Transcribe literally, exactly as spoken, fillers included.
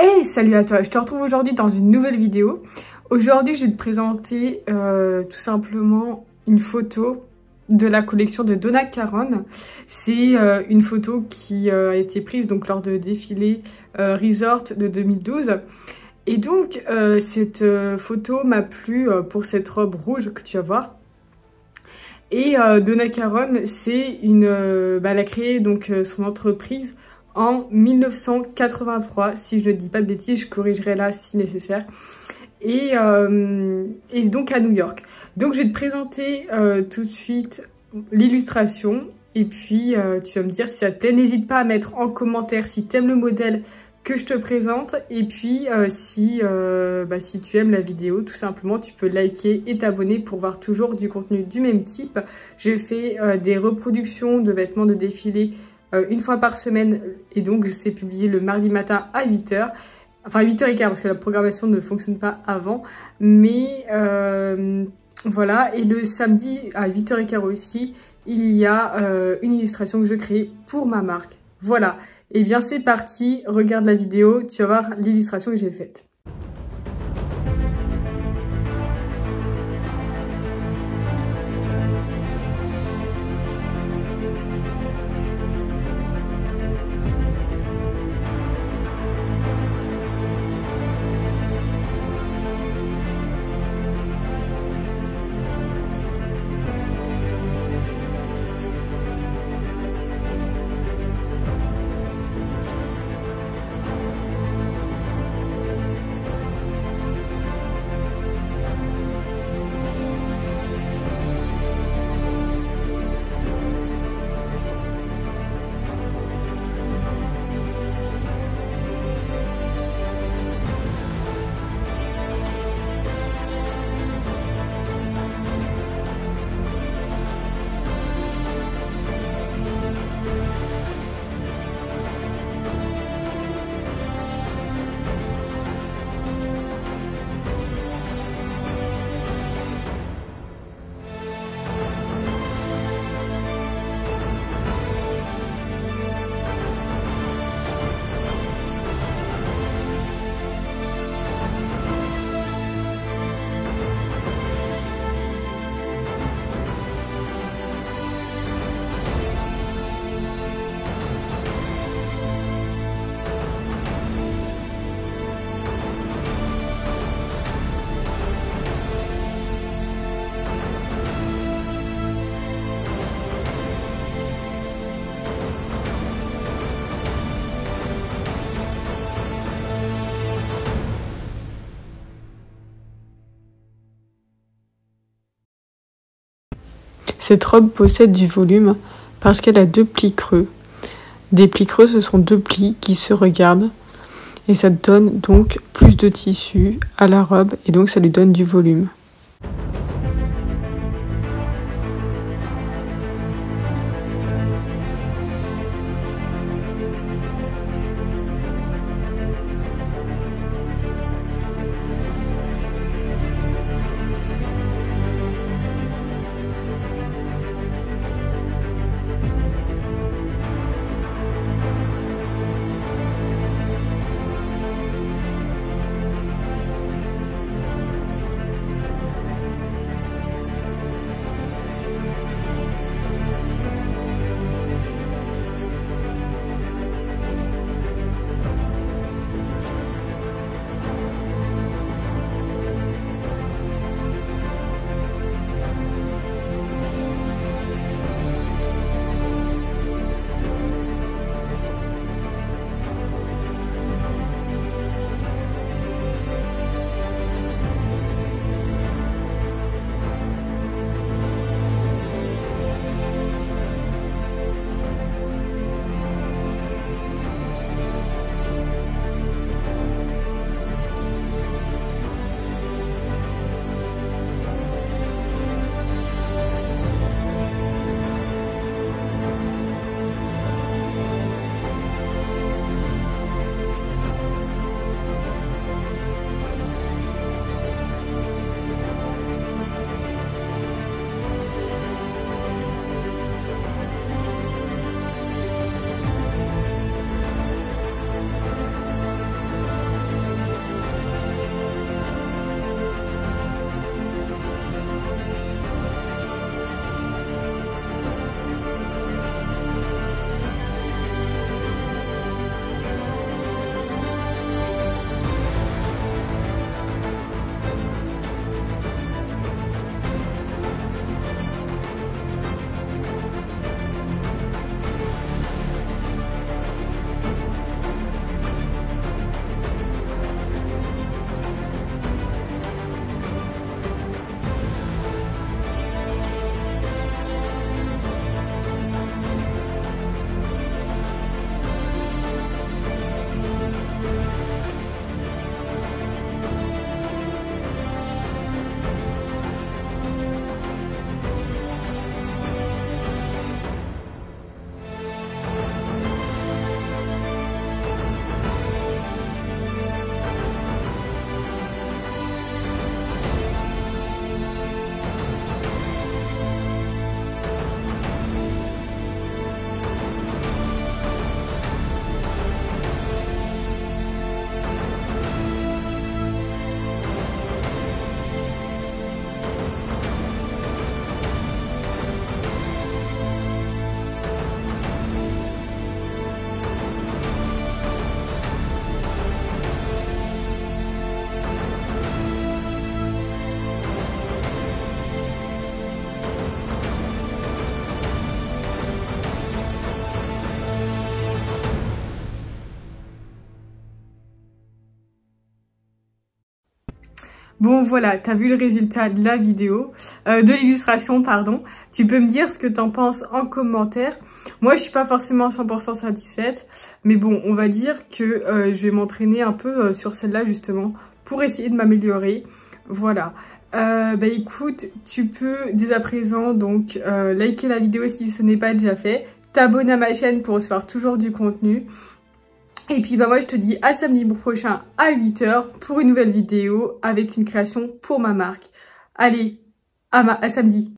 Hey, salut à toi, je te retrouve aujourd'hui dans une nouvelle vidéo. Aujourd'hui, je vais te présenter euh, tout simplement une photo de la collection de Donna Karan. C'est euh, une photo qui euh, a été prise donc lors de défilé euh, Resort de deux mille douze. Et donc, euh, cette euh, photo m'a plu euh, pour cette robe rouge que tu vas voir. Et euh, Donna Karan, c'est une, euh, bah, elle a créé donc euh, son entreprise en mille neuf cent quatre-vingt-trois, si je ne dis pas de bêtises, je corrigerai là si nécessaire, et, euh, et donc à New York. Donc je vais te présenter euh, tout de suite l'illustration, et puis euh, tu vas me dire si ça te plaît. N'hésite pas à mettre en commentaire si tu aimes le modèle que je te présente, et puis euh, si, euh, bah, si tu aimes la vidéo, tout simplement tu peux liker et t'abonner pour voir toujours du contenu du même type. J'ai fait euh, des reproductions de vêtements de défilé Euh, une fois par semaine, et donc c'est publié le mardi matin à huit heures, enfin huit heures quinze parce que la programmation ne fonctionne pas avant, mais euh, voilà, et le samedi à huit heures quinze aussi, il y a euh, une illustration que je crée pour ma marque. Voilà, et bien c'est parti, regarde la vidéo, tu vas voir l'illustration que j'ai faite. Cette robe possède du volume parce qu'elle a deux plis creux. Des plis creux, ce sont deux plis qui se regardent et ça donne donc plus de tissu à la robe et donc ça lui donne du volume. Bon voilà, t'as vu le résultat de la vidéo, euh, de l'illustration pardon. Tu peux me dire ce que t'en penses en commentaire. Moi je suis pas forcément cent pour cent satisfaite, mais bon on va dire que euh, je vais m'entraîner un peu euh, sur celle-là justement pour essayer de m'améliorer. Voilà. Euh, bah écoute, tu peux dès à présent donc euh, liker la vidéo si ce n'est pas déjà fait, t'abonner à ma chaîne pour recevoir toujours du contenu. Et puis bah moi je te dis à samedi prochain à huit heures pour une nouvelle vidéo avec une création pour ma marque. Allez, à, ma à samedi.